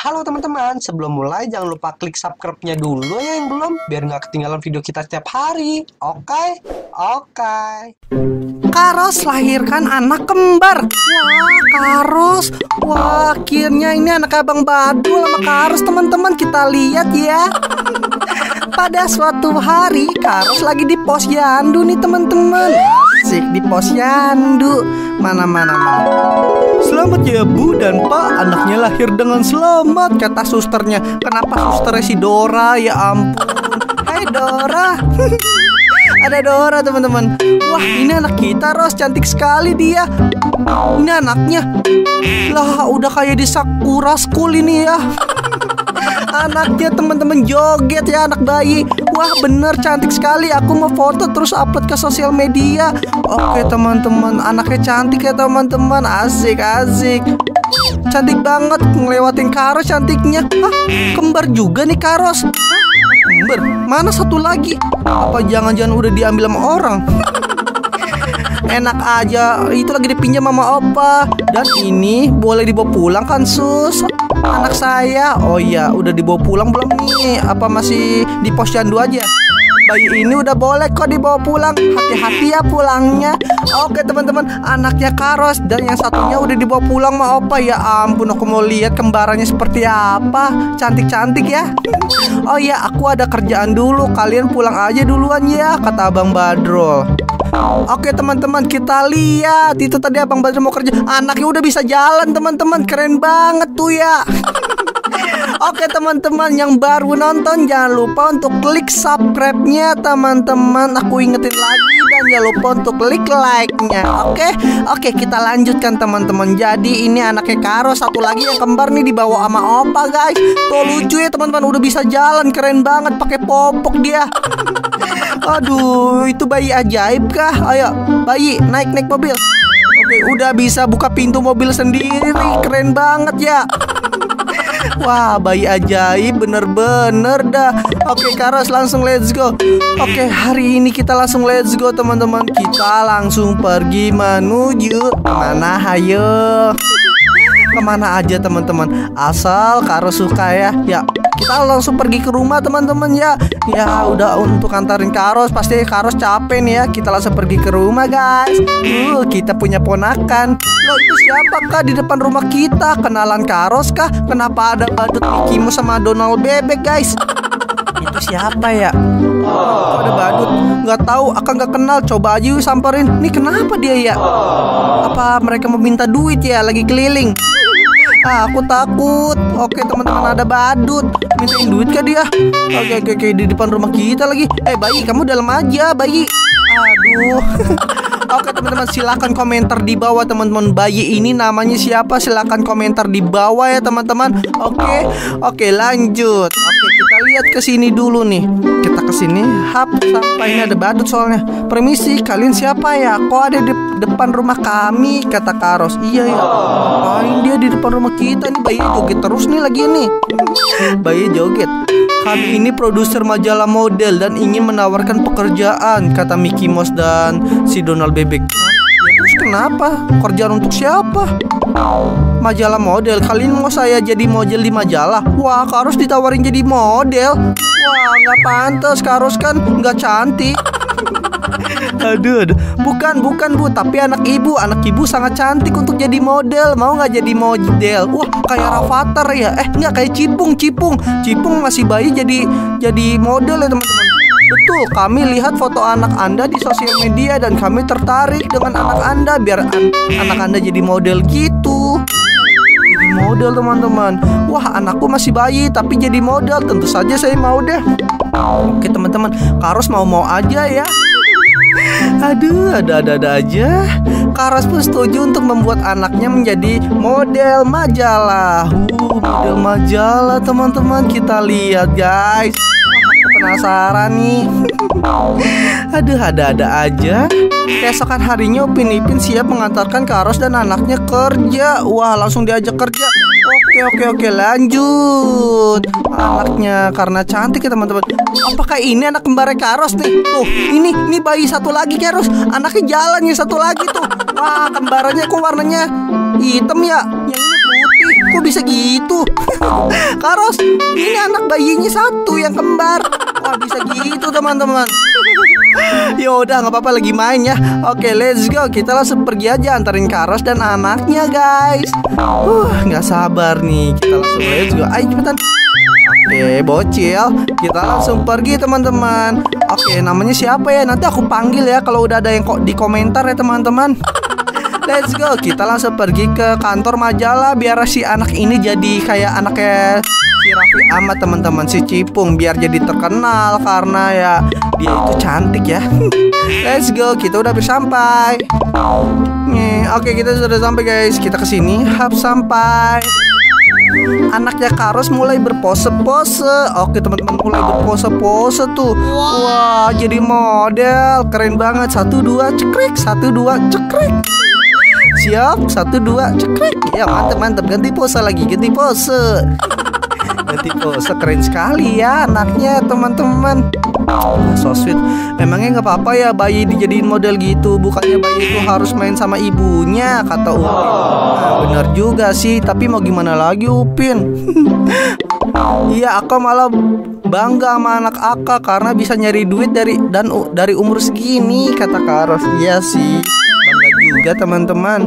Halo teman-teman, sebelum mulai jangan lupa klik subscribe-nya dulu ya yang belum, biar nggak ketinggalan video kita setiap hari. Oke. Kak Ros lahirkan anak kembar. Wah, Kak Ros. Wah, akhirnya ini anak Abang Badul sama Kak Ros, teman-teman. Kita lihat ya. Pada suatu hari Kak Ros lagi di posyandu nih teman-teman. Asik di posyandu. Mana. Selamat ya Bu dan Pak, anaknya lahir dengan selamat, kata susternya. Kenapa susternya si Dora? Ya ampun. Hai Dora. Ada Dora teman-teman. Wah, ini anak kita Ros, cantik sekali dia. Ini anaknya. Lah, udah kayak di Sakura School ini ya. Anaknya teman-teman joget ya, anak bayi. Wah bener cantik sekali. Aku mau foto terus upload ke sosial media. Oke teman-teman, anaknya cantik ya teman-teman. Asik. Cantik banget, ngelewatin Kak Ros cantiknya. Hah, kembar juga nih Kak Ros. Kembar, mana satu lagi? Apa jangan-jangan udah diambil sama orang? Enak aja, itu lagi dipinjam sama opa. Dan ini boleh dibawa pulang kan sus? Anak saya, oh iya, udah dibawa pulang belum nih? Apa masih di posyandu aja? Bayi ini udah boleh kok dibawa pulang. Hati-hati ya pulangnya. Oke teman-teman, anaknya Kak Ros. Dan yang satunya udah dibawa pulang sama opa. Ya ampun, aku mau lihat kembarannya seperti apa. Cantik-cantik ya. Oh iya, aku ada kerjaan dulu. Kalian pulang aja duluan ya, kata Abang Badrol. Oke teman-teman, kita lihat. Itu tadi Abang Badrul mau kerja. Anaknya udah bisa jalan teman-teman. Keren banget tuh ya. Oke teman-teman, yang baru nonton jangan lupa untuk klik subscribe-nya teman-teman. Aku ingetin lagi, dan jangan lupa untuk klik like-nya. Oke, kita lanjutkan teman-teman. Jadi ini anaknya Kak Ros, satu lagi yang kembar nih dibawa sama opa guys. Tuh lucu ya teman-teman, udah bisa jalan. Keren banget, pakai popok dia. Aduh, itu bayi ajaib kah? Ayo, bayi naik mobil. Oke, udah bisa buka pintu mobil sendiri. Keren banget ya. Wah, bayi ajaib bener-bener dah. Oke, Kak Ros langsung let's go. Oke, hari ini kita langsung let's go teman-teman. Kita langsung pergi menuju mana? Hayo. Kemana aja teman-teman, asal Kak Ros suka ya. Ya, kita langsung pergi ke rumah teman-teman ya. Ya udah, untuk antarin Kak Ros, pasti Kak Ros capek nih ya. Kita langsung pergi ke rumah guys. Kita punya ponakan. Loh, itu siapa kah di depan rumah kita? Kenalan Kak Ros kah? Kenapa ada badut Mickey Mouse sama Donald Bebek guys? Itu siapa ya? Kok ada badut? Nggak tahu, akan nggak kenal. Coba aja samperin. Nih kenapa dia ya? Apa mereka meminta duit ya? Lagi keliling. Aku takut. Oke teman-teman, ada badut. Mintain duit kah dia? Oke, di depan rumah kita lagi. Bayi, kamu dalam aja, bayi. Aduh. Oke teman-teman, silahkan komentar di bawah teman-teman, bayi ini namanya siapa? Silahkan komentar di bawah ya teman-teman. Oke, lanjut. Oke, kita lihat ke sini dulu nih. Kita ke sini. Hap, sampai ini ada badut soalnya. Permisi, kalian siapa ya? Kok ada di depan rumah kami? Kata Kak Ros. Iya ya. Ngapain dia di depan rumah kita nih? Bayi joget terus nih lagi nih. Bayi joget. Kami ini produser majalah model dan ingin menawarkan pekerjaan, kata Mickey Mouse dan si Donald Bebek. Ya terus kenapa? Kerjaan untuk siapa? Majalah model. Kalian mau saya jadi model di majalah? Wah, Kak Ros ditawarin jadi model. Wah, nggak pantas. Kak Ros kan nggak cantik. Aduh. Bukan Bu, tapi anak ibu. Anak ibu sangat cantik untuk jadi model. Mau nggak jadi model? Wah, kayak Rafathar ya. Nggak, kayak Cipung masih bayi jadi model ya teman-teman. Betul, kami lihat foto anak Anda di sosial media dan kami tertarik dengan anak Anda. Biar anak Anda jadi model gitu. Jadi model teman-teman. Wah, anakku masih bayi tapi jadi model. Tentu saja saya mau deh. Oke teman-teman, Kak Ros mau-mau aja ya. Aduh, ada-ada aja. Kak Ros pun setuju untuk membuat anaknya menjadi model majalah. Model majalah teman-teman, kita lihat guys. Penasaran nih. Aduh, ada-ada aja. Keesokan harinya Upin Ipin siap mengantarkan Kak Ros dan anaknya kerja. Wah, langsung diajak kerja. Oke, lanjut. Anaknya karena cantik ya teman-teman. Apakah ini anak kembarnya Kak Ros nih? Tuh, ini bayi satu lagi Kak Ros. Anaknya jalannya satu lagi tuh. Wah, kembarannya kok warnanya hitam ya? Yang ini putih. Kok bisa gitu? Kak Ros, ini anak bayinya satu yang kembar. Wah, bisa gitu teman-teman. Yaudah, nggak apa-apa, lagi main ya. Oke, let's go. Kita langsung pergi aja antarin Kak Ros dan anaknya, guys. Nggak sabar nih. Kita langsung let's go. Ayo cepetan. Oke, bocil, kita langsung pergi teman-teman. Oke, namanya siapa ya? Nanti aku panggil ya kalau udah ada yang kok di komentar ya teman-teman. Let's go, kita langsung pergi ke kantor majalah biar si anak ini jadi kayak anaknya si Raffi Ahmad teman-teman, si Cipung, biar jadi terkenal karena ya dia itu cantik ya. Let's go, kita udah hampir sampai. Oke, kita sudah sampai guys. Kita kesini, hap sampai. Anaknya Kak Ros mulai berpose-pose. Oke teman-teman, mulai berpose-pose tuh. Wah, jadi model. Keren banget. 1, 2, cekrek. 1, 2, cekrek. Siap. 1, 2, cekrek. Ya mantep-mantep. Ganti pose lagi. Ganti pose. Ganti pose. Keren sekali ya anaknya teman-teman. So sweet. Memangnya nggak apa-apa ya bayi dijadiin model gitu? Bukannya bayi itu harus main sama ibunya, kata Upin. Nah, bener juga sih. Tapi mau gimana lagi Upin? Iya, aku malah bangga sama anak Aka karena bisa nyari duit dari umur segini, kata Kak Ros. Iya sih, bangga juga teman-teman.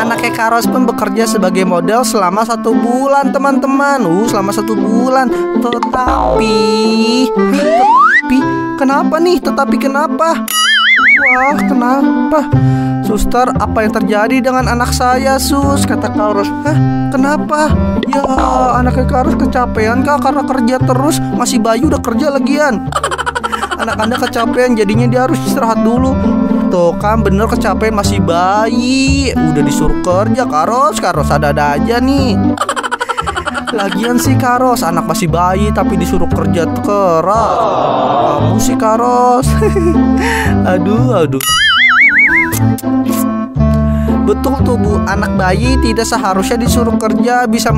Anaknya Kak Ros pun bekerja sebagai model selama 1 bulan teman-teman. Selama 1 bulan. Tetapi kenapa nih? Tetapi kenapa? Wah, kenapa? Suster, apa yang terjadi dengan anak saya, Sus? Kata Kak Ros. Hah? Kenapa? Ya, anaknya Kak Ros kecapean kah karena kerja terus? Masih bayi udah kerja lagian. Anak Anda kecapean, jadinya dia harus istirahat dulu. Tuh kan bener, kecapean, masih bayi. Udah disuruh kerja Kak Ros. Kak Ros ada-ada aja nih. Lagian sih Kak Ros, anak masih bayi tapi disuruh kerja keras. Kamu sih Kak Ros. Aduh. Betul tuh Bu, anak bayi tidak seharusnya disuruh kerja, bisa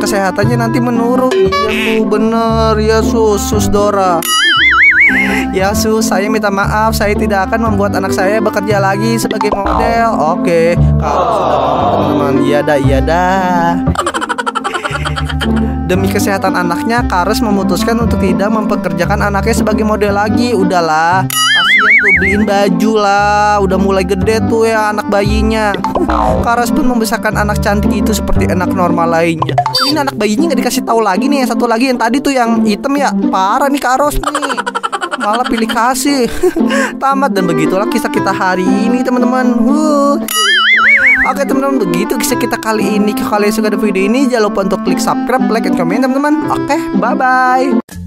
kesehatannya nanti menurun. Iya Bu, bener ya Sus Dora. Ya Sus, saya minta maaf, saya tidak akan membuat anak saya bekerja lagi sebagai model. Oke, kalau sudah teman-teman, iya dah. Demi kesehatan anaknya, Kak Ros memutuskan untuk tidak mempekerjakan anaknya sebagai model lagi. Udahlah, kasihan tuh, beliin baju lah, udah mulai gede tuh ya anak bayinya. Kak Ros pun membesarkan anak cantik itu seperti anak normal lainnya. Ini anak bayinya nggak dikasih tahu lagi nih, yang satu lagi yang tadi tuh yang hitam ya, parah nih Kak Ros nih. Malah pilih kasih. Tamat, dan begitulah kisah kita hari ini teman-teman. Oke teman-teman, begitu kisah kita kali ini. Kalau kalian suka video ini, jangan lupa untuk klik subscribe, like, dan komen teman-teman. Oke, bye-bye.